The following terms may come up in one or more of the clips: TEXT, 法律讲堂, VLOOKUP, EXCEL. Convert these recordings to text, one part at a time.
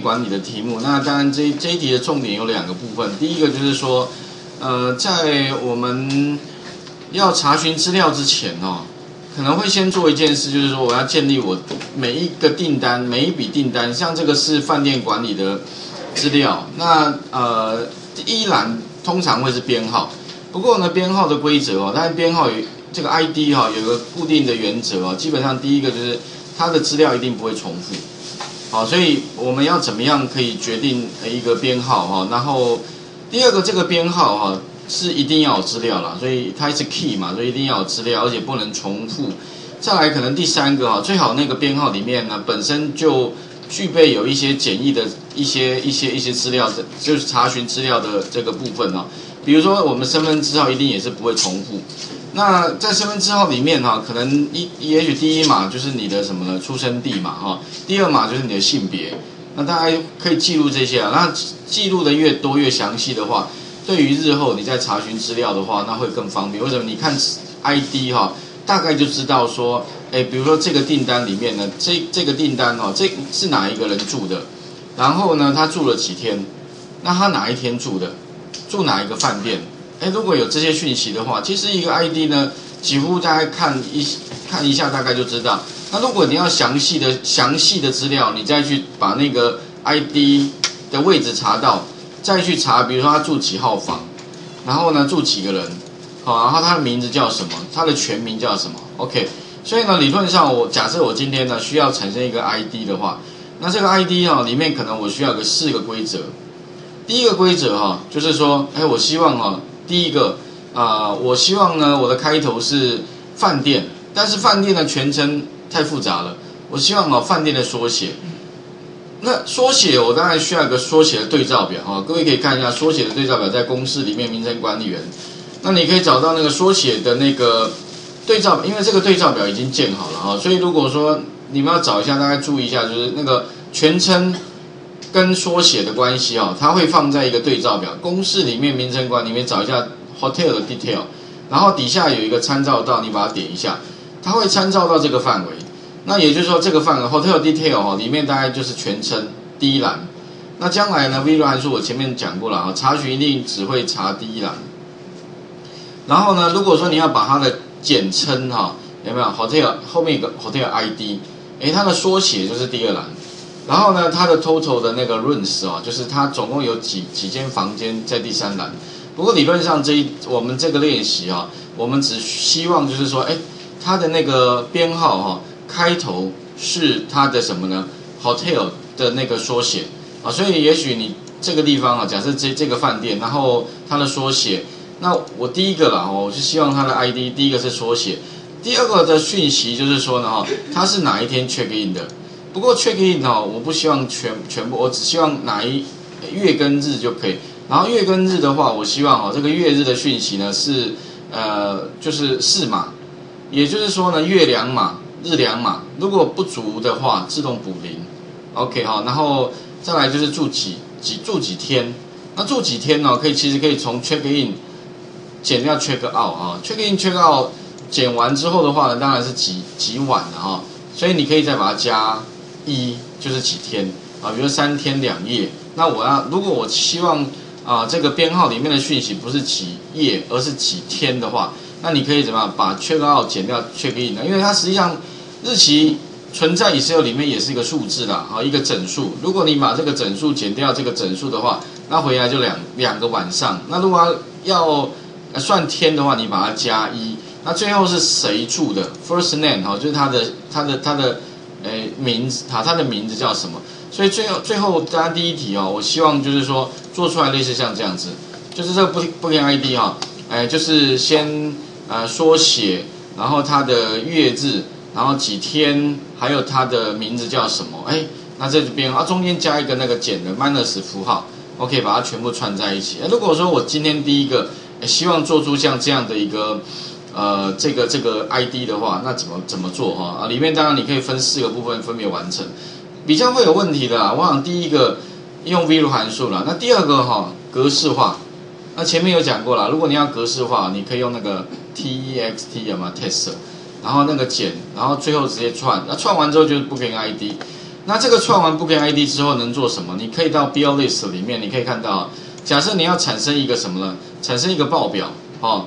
管理的题目，那当然这一题的重点有两个部分。第一个就是说，在我们要查询资料之前哦，可能会先做一件事，就是说我要建立我每一个订单、每一笔订单，像这个是饭店管理的资料，那第一栏通常会是编号，不过呢编号的规则哦，但是编号有这个 ID 哈、哦、有个固定的原则哦，基本上第一个就是它的资料一定不会重复。 好，所以我们要怎么样可以决定一个编号哈？然后第二个，这个编号哈是一定要有资料啦，所以它是 key 嘛，所以一定要有资料，而且不能重复。再来，可能第三个哈，最好那个编号里面呢本身就具备有一些简易的一些资料，就是查询资料的这个部分哦。比如说我们身份证号一定也是不会重复。那在身份证号里面哈，可能也许第一码就是你的什么呢？出生地嘛哈，第二码就是你的性别。那大家可以记录这些啊。那记录的越多越详细的话，对于日后你在查询资料的话，那会更方便。为什么？你看 ID 哈，大概就知道说，哎，比如说这个订单里面呢，这个订单哦，这是哪一个人住的？然后呢，他住了几天？那他哪一天住的？住哪一个饭店？ 哎，如果有这些讯息的话，其实一个 ID 呢，几乎大家看一下大概就知道。那如果你要详细的资料，你再去把那个 ID 的位置查到，再去查，比如说他住几号房，然后呢住几个人，好，然后他的名字叫什么，他的全名叫什么 ？OK， 所以呢，理论上我假设我今天呢需要产生一个 ID 的话，那这个 ID 哦里面可能我需要四个规则。第一个规则哈、哦，就是说，哎，我希望哦。 第一个我希望呢，我的开头是饭店，但是饭店的全称太复杂了，我希望哦饭店的缩写。那缩写我当然需要一个缩写的对照表哈、哦，各位可以看一下缩写的对照表在公式里面名称管理员，那你可以找到那个缩写的那个对照表，因为这个对照表已经建好了哈、哦，所以如果说你们要找一下，大概注意一下就是那个全称。 跟缩写的关系哦，它会放在一个对照表公式里面，名称管里面找一下 hotel 的 detail， 然后底下有一个参照到，你把它点一下，它会参照到这个范围。那也就是说，这个范围 hotel detail 哦，里面大概就是全称第一栏。那将来呢 ，VLOOKUP 函数我前面讲过了啊，查询一定只会查第一栏。然后呢，如果说你要把它的简称哈、哦，有没有 hotel 后面一个 hotel ID， 哎，它的缩写就是第二栏。 然后呢，它的 total 的那个 rooms 哦，就是它总共有几间房间在第三栏。不过理论上我们这个练习啊、哦，我们只希望就是说，哎，它的那个编号哈、哦，开头是它的什么呢 ？hotel 的那个缩写啊，所以也许你这个地方啊，假设这个饭店，然后它的缩写，那我第一个啦哦，我是希望它的 ID 第一个是缩写，第二个的讯息就是说呢哈、哦，它是哪一天 check in 的。 不过 check in 哦，我不希望全部，我只希望哪一月跟日就可以。然后月跟日的话，我希望哦这个月日的讯息呢是就是4码，也就是说呢月2码，日2码，如果不足的话自动补0。OK 哈、哦，然后再来就是住几天，那住几天呢、哦？其实可以从 check in 减掉 check out 啊、哦、，check in check out 减完之后的话呢，当然是几晚了哈、哦，所以你可以再把它加。 一就是几天啊，比如3天2夜。那如果我希望啊、这个编号里面的讯息不是几夜，而是几天的话，那你可以怎么样把 check out 减掉 check in 呢？因为它实际上日期存在 Excel 里面也是一个数字啦，啊，一个整数。如果你把这个整数减掉这个整数的话，那回来就两个晚上。那如果要算天的话，你把它加1。那最后是谁住的 ？First name 哈、哦，就是它的。 诶，名字它的名字叫什么？所以最后大家第一题哦，我希望就是说做出来类似像这样子，就是这个 Booking ID 哈、哦，诶，就是先缩写，然后它的月日，然后几天，还有它的名字叫什么？诶，那这边啊中间加一个那个减的 minus 符号 ，OK， 把它全部串在一起。如果说我今天第一个希望做出像这样的一个。 这个 ID 的话，那怎么做哈？啊，里面当然你可以分4个部分分别完成，比较会有问题的啦。我想第一个用 VLOOKUP 函数啦，那第二个哈格式化，那前面有讲过啦，如果你要格式化，你可以用那个 TEXT 有没有 TEXT， 然后那个减，然后最后直接串，那串完之后就是 Booking ID。那这个串完 Booking ID 之后能做什么？你可以到 Bill List 里面，你可以看到，假设你要产生一个什么呢？产生一个报表哦。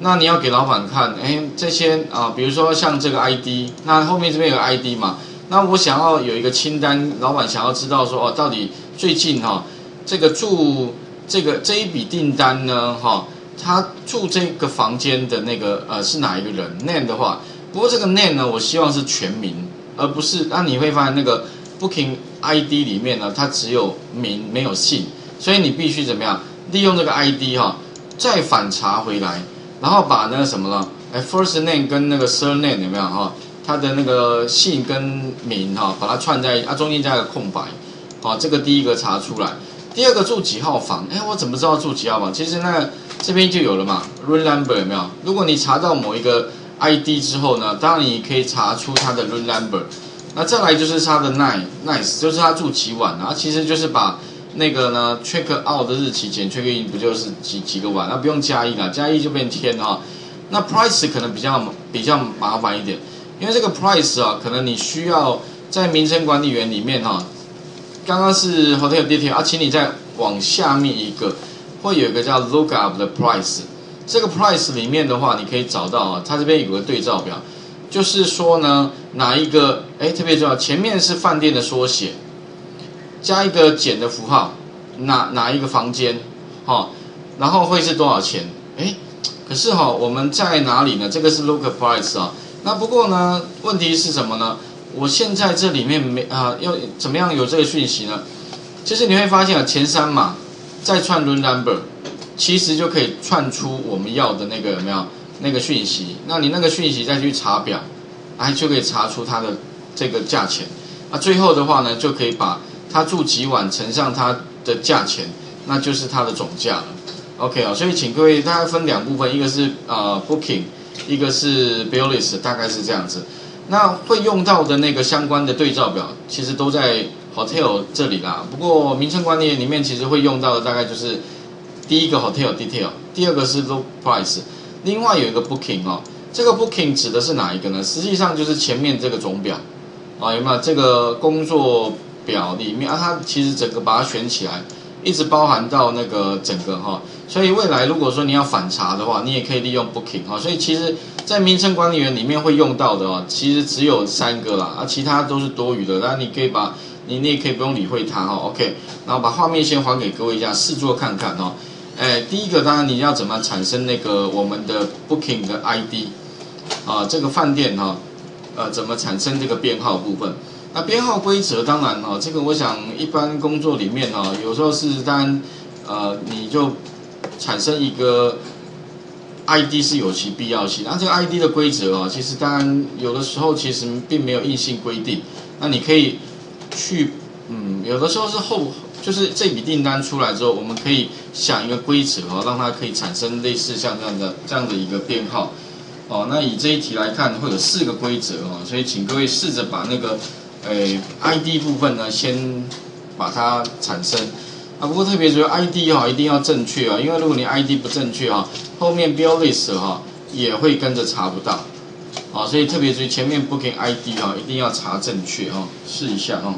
那你要给老板看，哎，这些啊，比如说像这个 ID， 那后面这边有个 ID 嘛。那我想要有一个清单，老板想要知道说，哦，到底最近哈、哦，这个住这一笔订单呢，哈、哦，他住这个房间的那个是哪一个人 ？name 的话，不过这个 name 呢，我希望是全名，而不是。那你会发现那个 Booking ID 里面呢，它只有名没有姓，所以你必须怎么样利用这个 ID 哈、哦，再反查回来，然后把那个什么了，哎 ，first name 跟那个 surname 有没有哈？哦，它的那个姓跟名哈、哦，把它串在啊，中间加一个空白，好、哦，这个第一个查出来，第二个住几号房？哎，我怎么知道住几号房？其实那这边就有了嘛 ，room number 有没有？如果你查到某一个 ID 之后呢，当然你可以查出它的 room number。那再来就是它的 night， 就是它住几晚啊？其实就是把那个呢 check out 的日期减 check in 不就是几个晚？那不用加一啦，加一就变天哈、哦。那 price 可能比较麻烦一点。因为这个 price 啊，可能你需要在名称管理员里面哈、啊，刚刚是 hotel detail 啊，请你再往下面一个，会有一个叫 lookup 的 price。这个 price 里面的话，你可以找到啊，它这边有个对照表，就是说呢，哪一个哎特别重要，前面是饭店的缩写，加一个减的符号，哪一个房间，哈、哦，然后会是多少钱？哎，可是哈、哦，我们在哪里呢？这个是 lookup price 啊。那不过呢，问题是什么呢？我现在这里面没啊，要怎么样有这个讯息呢？就是你会发现啊，前三码再串 room number， 其实就可以串出我们要的那个有没有那个讯息？那你那个讯息再去查表，哎，就可以查出它的这个价钱。那最后的话呢，就可以把它住几晚乘上它的价钱，那就是它的总价了。OK 啊、哦，所以请各位大家分两部分，一个是booking。一个是 bill list， 大概是这样子。那会用到的那个相关的对照表，其实都在 hotel 这里啦。不过名称管理里面其实会用到的大概就是第一个 hotel detail， 第二个是 look price， 另外有一个 booking 哦。这个 booking 指的是哪一个呢？实际上就是前面这个总表啊、哦，有没有这个工作表里面啊？它其实整个把它选起来，一直包含到那个整个哈、哦，所以未来如果说你要反查的话，你也可以利用 Booking 哈、哦。所以其实，在名称管理员里面会用到的哦，其实只有三个啦，啊，其他都是多余的。那你可以把你也可以不用理会它哈、哦。OK， 然后把画面先还给各位一下，试做看看哦。哎，第一个当然你要怎么产生那个我们的 Booking 的 ID 啊，这个饭店哈、哦，怎么产生这个编号部分？那编号规则当然哦，这个我想一般工作里面哦，有时候是当然，你就产生一个 ID 是有其必要性。那这个 ID 的规则哦，其实当然有的时候其实并没有硬性规定。那你可以去，有的时候是就是这笔订单出来之后，我们可以想一个规则哦，让它可以产生类似像这样的一个编号哦。那以这一题来看，会有4个规则哦，所以请各位试着把那个。ID 部分呢，先把它产生啊。不过特别注意 ID 哈、哦，一定要正确啊、哦，因为如果你 ID 不正确哈、哦，后面 bill list 哈、哦、也会跟着查不到啊。所以特别注意前面 booking ID 哈、哦，一定要查正确哈、哦，试一下哈、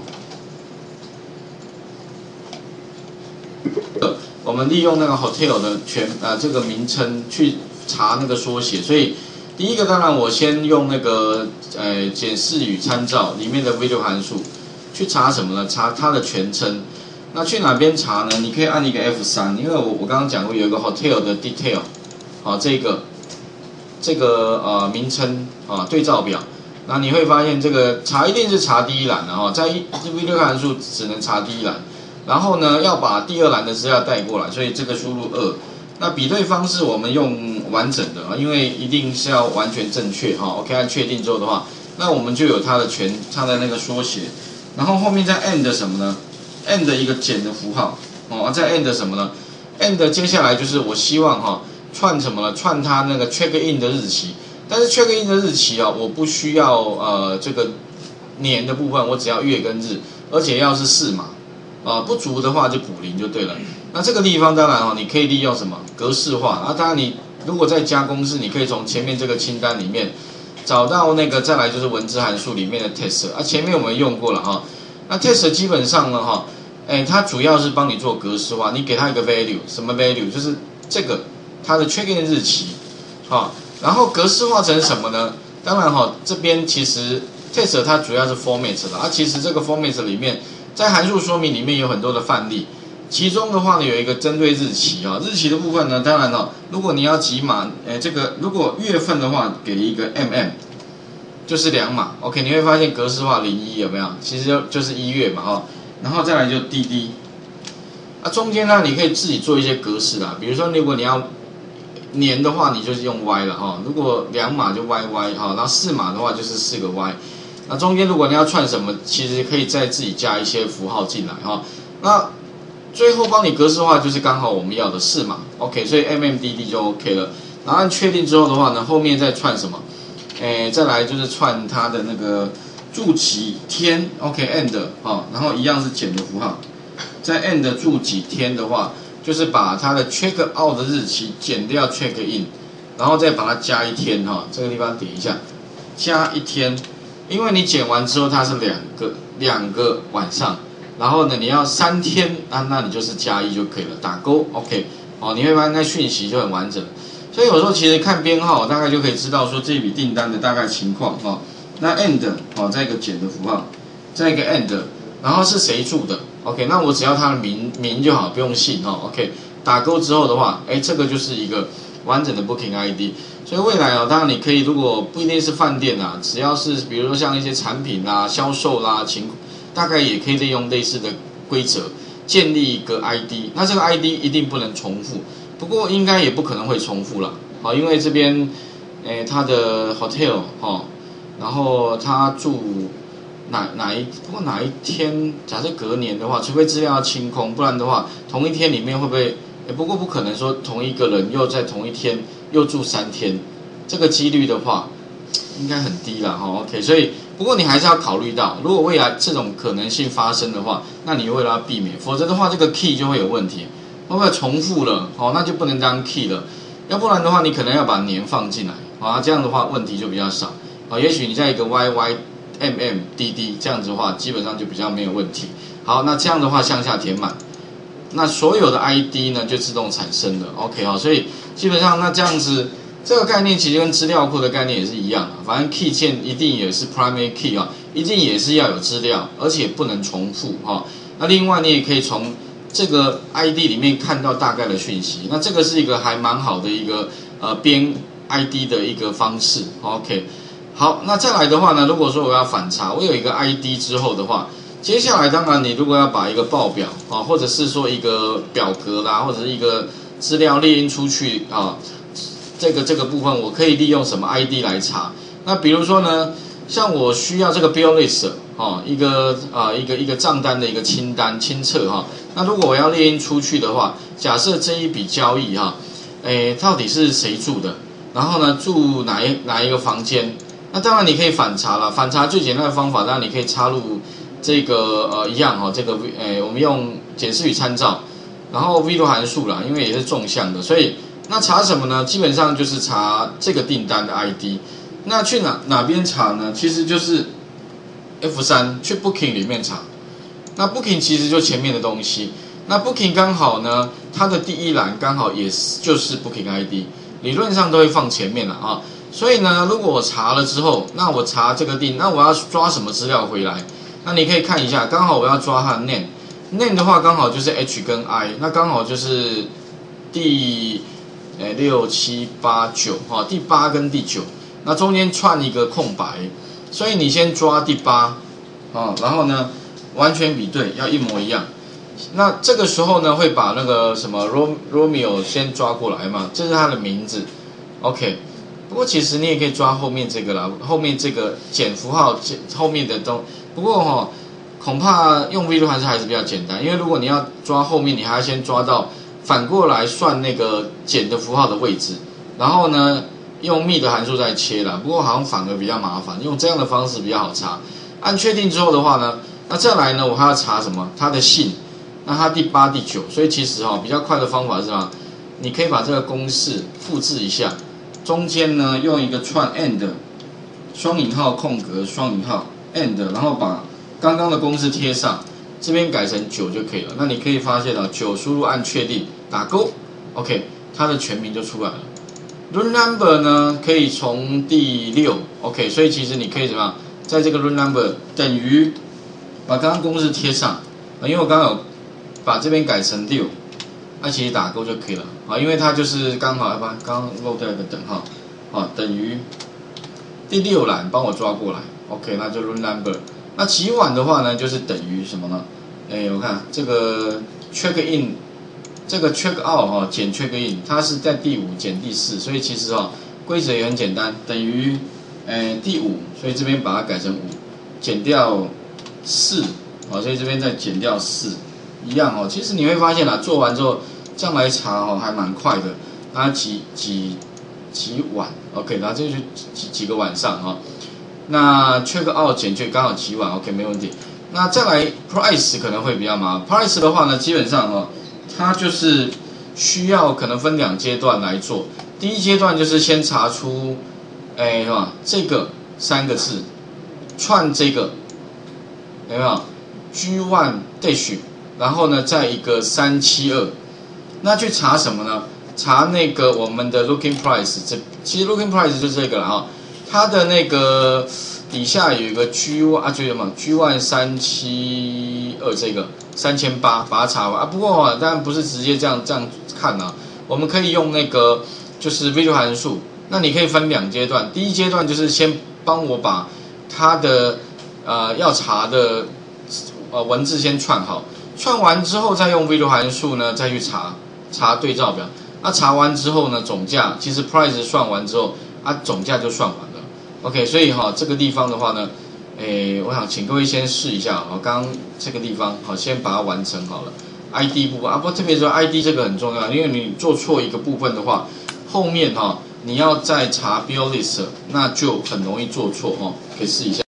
哦。我们利用那个 hotel 的这个名称去查那个缩写，所以。第一个当然，我先用那个检视与参照里面的 VLOOKUP 函数去查什么呢？查它的全称。那去哪边查呢？你可以按一个 F3， 因为我刚刚讲过有一个 hotel 的 detail， 好、哦、这个名称啊、哦、对照表。那你会发现这个查一定是查第一栏的哈、哦，在 VLOOKUP 函数只能查第一栏，然后呢要把第二栏的资料带过来，所以这个输入2。那比对方式我们用完整的，因为一定是要完全正确哈。OK， 按确定之后的话，那我们就有它的那个缩写，然后后面再 and 什么呢 ？and 一个减的符号哦，再 and 什么呢 ？and 接下来就是我希望哈、哦、串什么呢？串它那个 check in 的日期，但是 check in 的日期啊、哦，我不需要这个年的部分，我只要月跟日，而且要是4码。不足的话就补0就对了。那这个地方当然哦，你可以利用什么格式化啊？当然你如果在加公式，你可以从前面这个清单里面找到那个，再来就是文字函数里面的 TEXT 啊。前面我们用过了哈、哦，那 test 基本上呢，哈，它主要是帮你做格式化，你给它一个 value， 什么 value 就是这个它的 check in 日期，哈，然后格式化成什么呢？当然哈，这边其实 test 它主要是 format 的，啊，其实这个 format 里面在函数说明里面有很多的范例。 其中的话呢，有一个针对日期啊、哦，日期的部分呢，当然哦，如果你要几码，这个如果月份的话，给一个 mm， 就是两码。OK， 你会发现格式化01有没有？其实就是1月嘛哦，然后再来就 DD， 啊，中间呢你可以自己做一些格式啦，比如说如果你要年的话，你就是用 Y 了哈、哦，如果两码就 YY 哈、哦，然后4码的话就是4个 Y， 那中间如果你要串什么，其实可以再自己加一些符号进来哈、哦，那。 最后帮你格式化就是刚好我们要的4码 ，OK， 所以 MMDD 就 OK 了。然后按确定之后的话呢，后面再串什么？再来就是串它的那个住几天 ，OK，end， 好、哦，然后一样是减的符号，在 end 住几天的话，就是把它的 check out 的日期减掉 check in， 然后再把它加一天哈、哦，这个地方点一下，加一天，因为你减完之后它是两个晚上。 然后呢，你要3天啊，那你就是加1就可以了，打勾 ，OK， 哦，你会发现那讯息就很完整。所以有时候其实看编号，大概就可以知道说这笔订单的大概情况哦。那 end 哦，再一个减的符号，再一个 end， 然后是谁住的 ，OK， 那我只要他的名就好，不用姓哦 ，OK， 打勾之后的话，哎，这个就是一个完整的 Booking ID。所以未来哦，当然你可以，如果不一定是饭店啊，只要是比如说像一些产品啦、啊、销售啦、啊、情。 大概也可以利用类似的规则建立一个 ID， 那这个 ID 一定不能重复，不过应该也不可能会重复了，好，因为这边，它的 hotel 哈，然后它住不过哪一天，假设隔年的话，除非资料要清空，不然的话，同一天里面会不会？不过不可能说同一个人又在同一天又住3天，这个几率的话，应该很低了哈。OK， 所以。 不过你还是要考虑到，如果未来这种可能性发生的话，那你为了要避免，否则的话这个 key 就会有问题，会不会重复了？哦，那就不能当 key 了，要不然的话你可能要把年放进来，啊，这样的话问题就比较少，啊，也许你在一个 YYMMDD 这样子的话，基本上就比较没有问题。好，那这样的话向下填满，那所有的 ID 呢就自动产生了。OK 好，所以基本上那这样子。 这个概念其实跟资料库的概念也是一样啊，反正 key 键一定也是 primary key 啊，一定也是要有资料，而且不能重复哈。那另外你也可以从这个 ID 里面看到大概的讯息，那这个是一个还蛮好的一个编 ID 的一个方式。OK， 好，那再来的话呢，如果说我要反查，我有一个 ID 之后的话，接下来当然你如果要把一个报表啊，或者是说一个表格啦，或者是一个资料列印出去啊。 这个部分我可以利用什么 ID 来查？那比如说呢，像我需要这个 bill list 哦，一个账单的一个清册哈、哦。那如果我要列印出去的话，假设这一笔交易哈，到底是谁住的？然后呢，住哪一个房间？那当然你可以反查了，反查最简单的方法，当然你可以插入这个一样哈、哦，这个我们用解释与参照，然后 VLOOKUP 函数啦，因为也是纵向的，所以。 那查什么呢？基本上就是查这个订单的 ID。那去哪边查呢？其实就是 F3 去 Booking 里面查。那 Booking 其实就前面的东西。那 Booking 刚好呢，它的第一栏刚好也是就是 Booking ID， 理论上都会放前面了啊。所以呢，如果我查了之后，那我查这个那我要抓什么资料回来？那你可以看一下，刚好我要抓它的 name 的话，刚好就是 H 跟 I， 那刚好就是第。 6、7、8、9哈，第8跟第9，那中间串一个空白，所以你先抓第8啊，然后呢完全比对，要一模一样。那这个时候呢，会把那个什么 Romeo 先抓过来嘛，这是他的名字 ，OK。不过其实你也可以抓后面这个啦，后面这个减符号后面的都，不过哈、哦，恐怕用 VLOOKUP 函数还是比较简单，因为如果你要抓后面，你还要先抓到。 反过来算那个减的符号的位置，然后呢，用幂的函数再切啦。不过好像反而比较麻烦，用这样的方式比较好查。按确定之后的话呢，那再来呢，我还要查什么？他的姓，那他第8、第9，所以其实哦，比较快的方法是吧？你可以把这个公式复制一下，中间呢用一个串 and 双引号空格双引号 and， 然后把刚刚的公式贴上，这边改成9就可以了。那你可以发现了， 9输入按确定打勾 ，OK， 它的全名就出来了。Room number 呢，可以从第6 ，OK， 所以其实你可以怎么样，在这个 room number 等于把刚刚公式贴上，因为我刚刚有把这边改成6，那其实打勾就可以了啊，因为它就是刚好，要不然刚漏掉一个等号，啊，等于第6栏帮我抓过来 ，OK， 那就 room number。那起晚的话呢，就是等于什么呢？哎，我看这个 check in， 这个 check out 哈、哦、减 check in， 它是在第5减第4，所以其实哈、哦、规则也很简单，等于第5，所以这边把它改成5，减掉4，好、哦，所以这边再减掉4，一样哦。其实你会发现啦，做完之后这样来查哦，还蛮快的，它几晚 ，OK， 然后这就几个晚上哈、哦。那 check out 减去刚好几晚 ，OK 没问题。那再来 price 可能会比较麻烦。price 的话呢，基本上哦，它就是需要可能分2阶段来做。第1阶段就是先查出，哎是吧？这个3个字串这个有没有 G1 dash， 然后呢再一个372，那去查什么呢？查那个我们的 looking price， 这其实 looking price 就是这个了啊、哦。它的那个底下有一个 G1 啊，就什么 G1 372这个3800，把它查完啊。不过啊，当然不是直接这样看啊，我们可以用那个就是 VLOOKUP 函数。那你可以分2阶段，第1阶段就是先帮我把它的要查的文字先串好，串完之后再用 VLOOKUP 函数呢再去查对照表。那、啊、查完之后呢，总价其实 price 算完之后啊，总价就算完。OK， 所以哈、哦、这个地方的话呢，诶，我想请各位先试一下哦。刚刚这个地方好，先把它完成好了。ID 部分啊，不过特别说 ID 这个很重要，因为你做错一个部分的话，后面哈、哦、你要再查 Bill List， 那就很容易做错哦。可以试一下。